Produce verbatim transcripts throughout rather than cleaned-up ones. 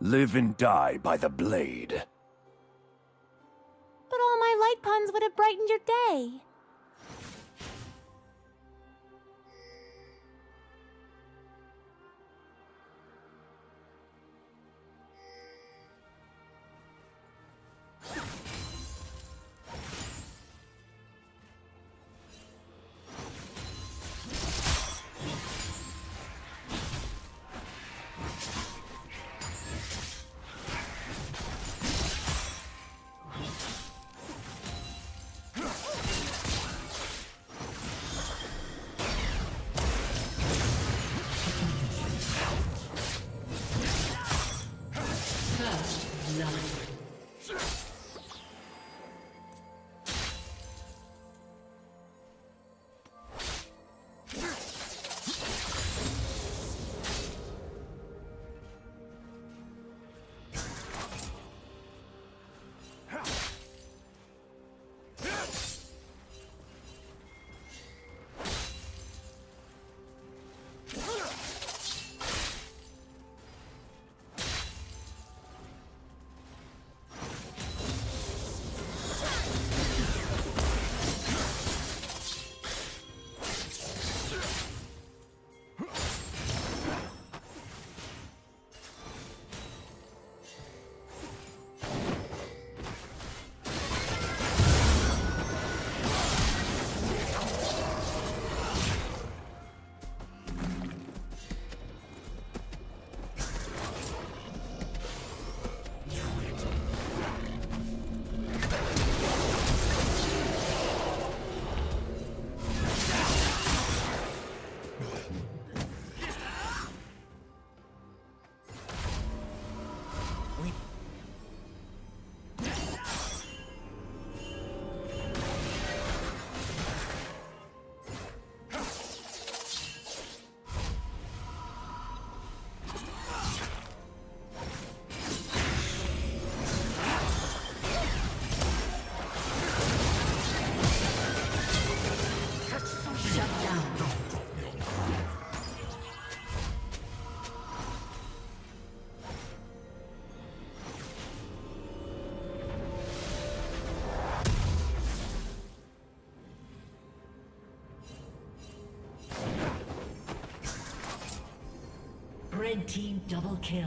Live and die by the blade. But all my light puns would have brightened your day. Red team double kill.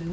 Blue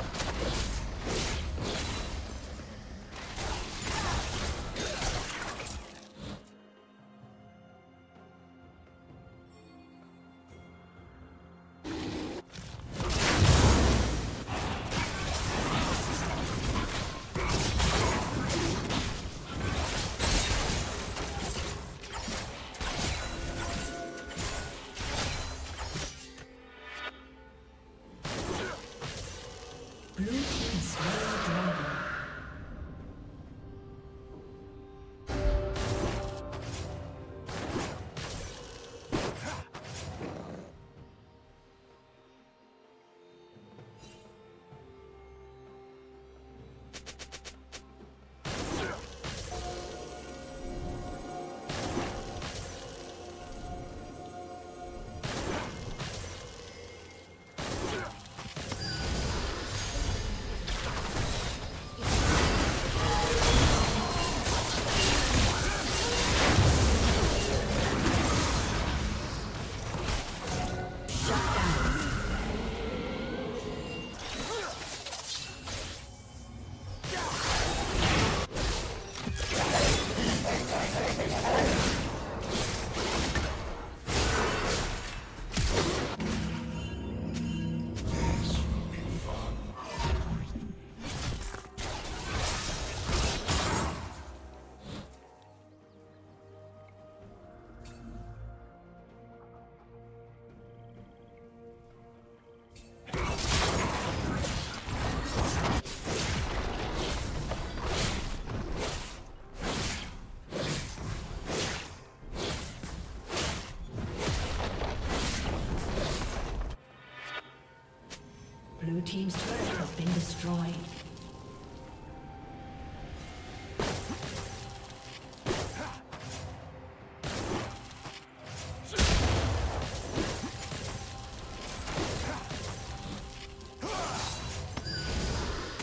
Blue team's turret has been destroyed.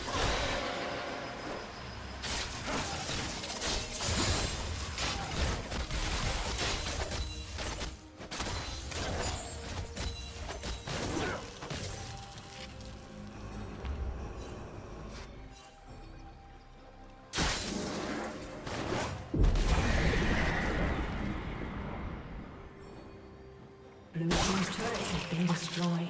Blue team's turret has been destroyed.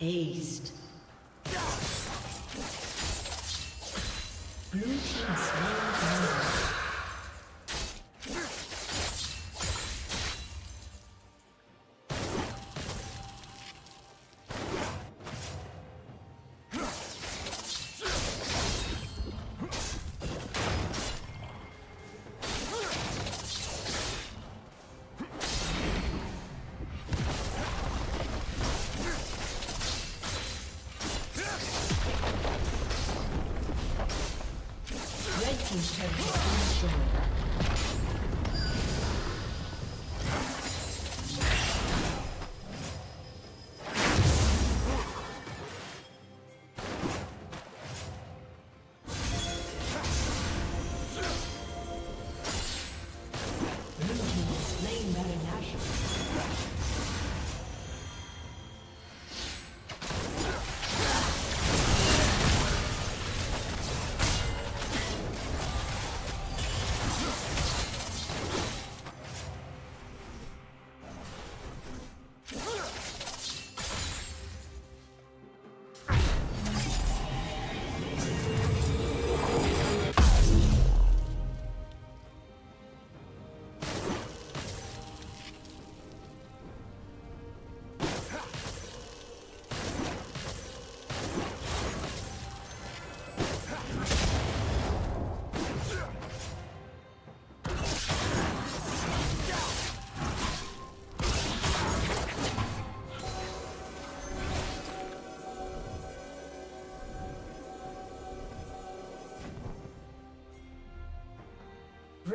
Aced. Blue team slain down. No!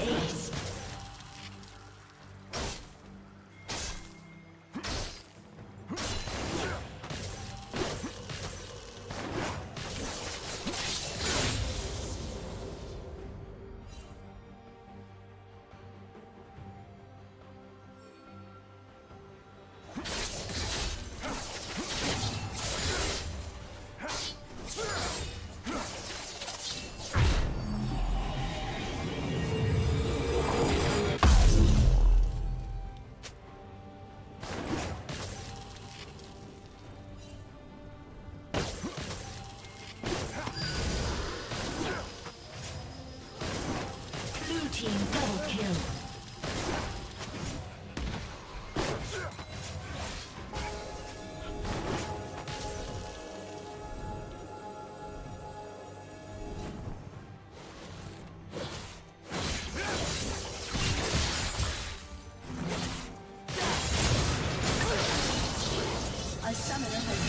Ace.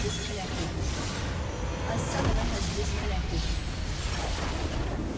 Disconnected. A summoner has disconnected.